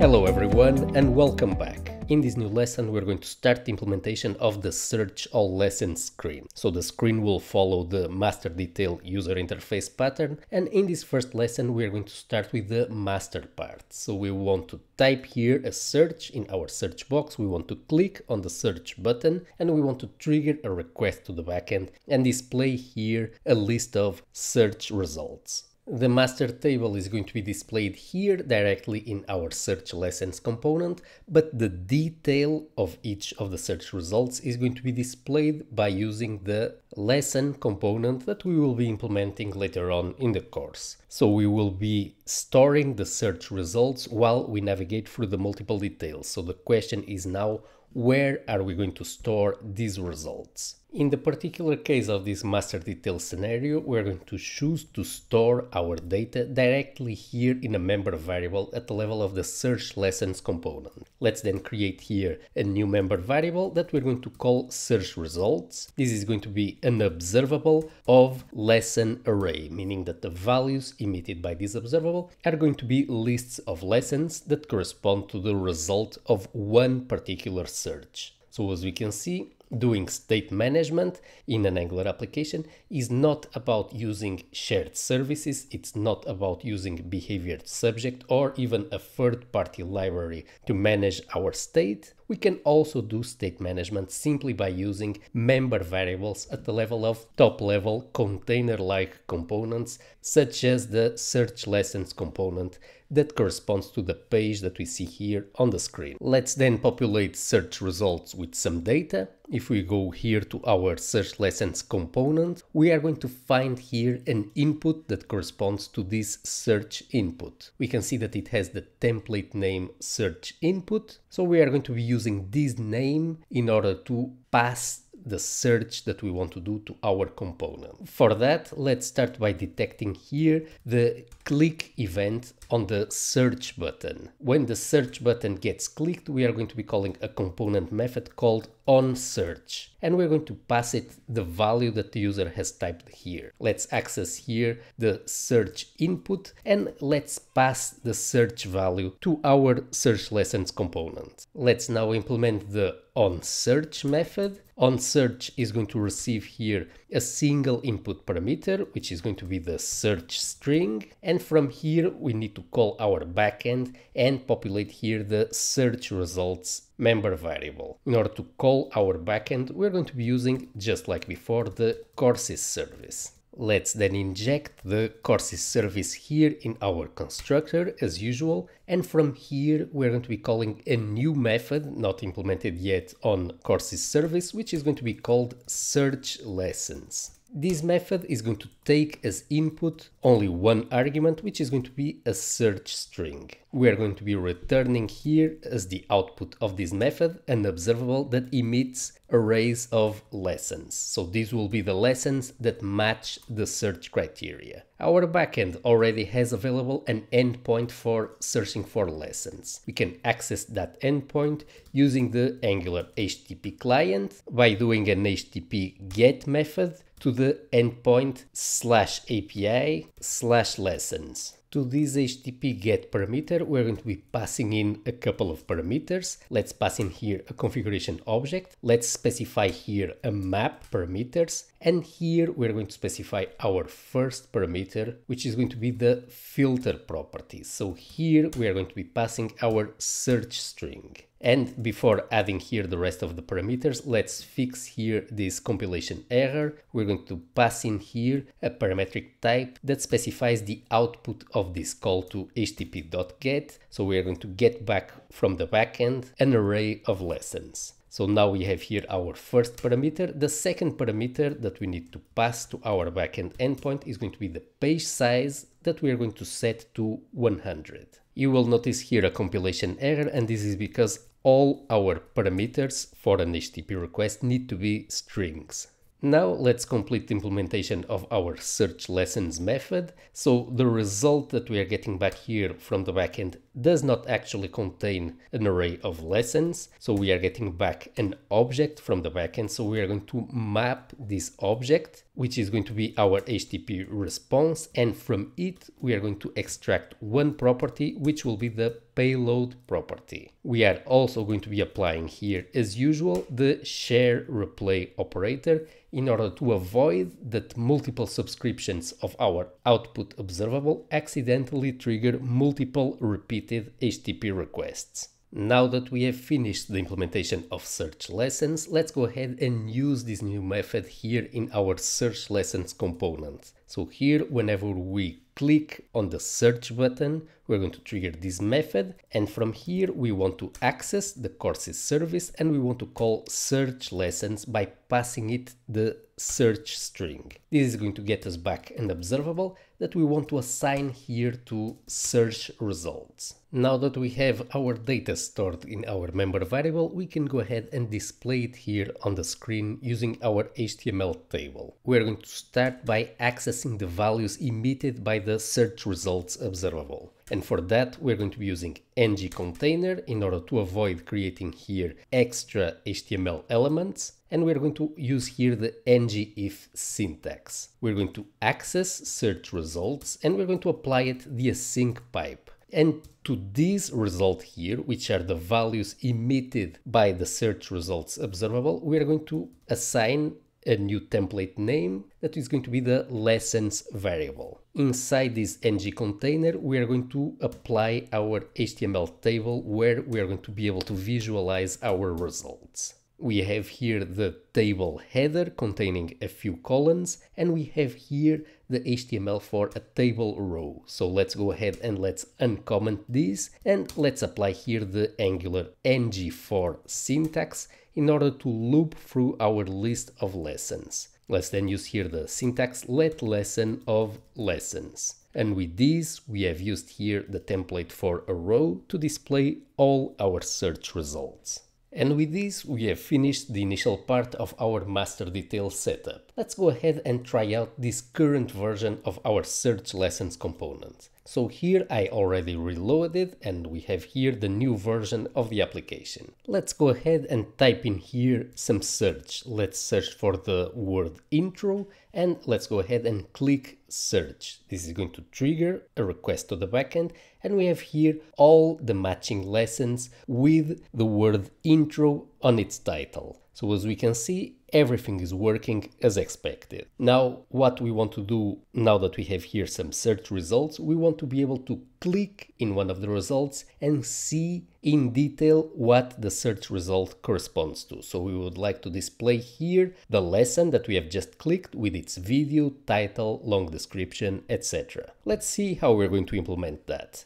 Hello everyone and welcome back. In this new lesson we're going to start the implementation of the Search All Lessons screen. So the screen will follow the master detail user interface pattern, and in this first lesson we're going to start with the master part. So we want to type here a search in our search box, we want to click on the search button, and we want to trigger a request to the backend and display here a list of search results. The master table is going to be displayed here directly in our Search Lessons component, but the detail of each of the search results is going to be displayed by using the lesson component that we will be implementing later on in the course. So we will be storing the search results while we navigate through the multiple details. So the question is now, where are we going to store these results? In the particular case of this master detail scenario, we're going to choose to store our data directly here in a member variable at the level of the Search Lessons component. Let's then create here a new member variable that we're going to call Search Results. This is going to be an observable of lesson array, meaning that the values emitted by this observable are going to be lists of lessons that correspond to the result of one particular search. So as we can see, doing state management in an Angular application is not about using shared services, it's not about using BehaviorSubject or even a third-party library to manage our state. We can also do state management simply by using member variables at the level of top-level container-like components, such as the Search Lessons component that corresponds to the page that we see here on the screen. Let's then populate search results with some data. If we go here to our Search Lessons component, we are going to find here an input that corresponds to this search input. We can see that it has the template name search input. So we are going to be using this name in order to pass the search that we want to do to our component. For that, let's start by detecting here the click event on the search button. When the search button gets clicked, we are going to be calling a component method called onSearch, and we're going to pass it the value that the user has typed here. Let's access here the search input and let's pass the search value to our Search Lessons component. Let's now implement the onSearch method. OnSearch is going to receive here a single input parameter, which is going to be the search string, and from here we need to call our backend and populate here the search results member variable. In order to call our backend, we're going to be using, just like before, the courses service. Let's then inject the courses service here in our constructor as usual, and from here we're going to be calling a new method not implemented yet on courses service, which is going to be called Search Lessons. This method is going to take as input only one argument, which is going to be a search string. We are going to be returning here as the output of this method an observable that emits arrays of lessons. So these will be the lessons that match the search criteria. Our backend already has available an endpoint for searching for lessons. We can access that endpoint using the Angular HTTP client by doing an HTTP GET method to the endpoint /API/lessons. To this HTTP GET parameter, we're going to be passing in a couple of parameters. Let's pass in here a configuration object. Let's specify here a map parameters. And here we're going to specify our first parameter, which is going to be the filter property. So here we are going to be passing our search string. And before adding here the rest of the parameters, let's fix here this compilation error. We're going to pass in here a parametric type that specifies the output of this call to http.get. So we are going to get back from the backend an array of lessons. So now we have here our first parameter. The second parameter that we need to pass to our backend endpoint is going to be the page size that we are going to set to 100. You will notice here a compilation error, and this is because all our parameters for an HTTP request need to be strings. Now let's complete the implementation of our Search Lessons method. So the result that we are getting back here from the backend does not actually contain an array of lessons. So we are getting back an object from the backend. So we are going to map this object, which is going to be our HTTP response. And from it, we are going to extract one property, which will be the payload property. We are also going to be applying here, as usual, the shareReplay operator in order to avoid that multiple subscriptions of our output observable accidentally trigger multiple repeated HTTP requests. Now that we have finished the implementation of search lessons, let's go ahead and use this new method here in our search lessons component. So here, whenever we click on the search button, we're going to trigger this method, and from here we want to access the courses service and we want to call search lessons by passing it the search string. This is going to get us back an observable that we want to assign here to search results. Now that we have our data stored in our member variable, we can go ahead and display it here on the screen using our HTML table. We're going to start by accessing the values emitted by the search results observable. And for that, we're going to be using ng-container in order to avoid creating here extra HTML elements. And we're going to use here the ng-if syntax. We're going to access search results and we're going to apply it the async pipe. And to this result here, which are the values emitted by the search results observable, we are going to assign a new template name that is going to be the lessons variable. Inside this ng container, we are going to apply our HTML table where we are going to be able to visualize our results. We have here the table header containing a few columns, and we have here the HTML for a table row. So let's go ahead and let's uncomment this and let's apply here the Angular ngFor syntax in order to loop through our list of lessons. Let's then use here the syntax let lesson of lessons. And with this, we have used here the template for a row to display all our search results. And with this, we have finished the initial part of our master detail setup. Let's go ahead and try out this current version of our search lessons component. So here I already reloaded and we have here the new version of the application. Let's go ahead and type in here some search. Let's search for the word intro and let's go ahead and click search. This is going to trigger a request to the backend and we have here all the matching lessons with the word intro on its title. So as we can see, everything is working as expected. Now, what we want to do now that we have here some search results, we want to be able to click in one of the results and see in detail what the search result corresponds to. So we would like to display here the lesson that we have just clicked with its video, title, long description, etc. Let's see how we're going to implement that.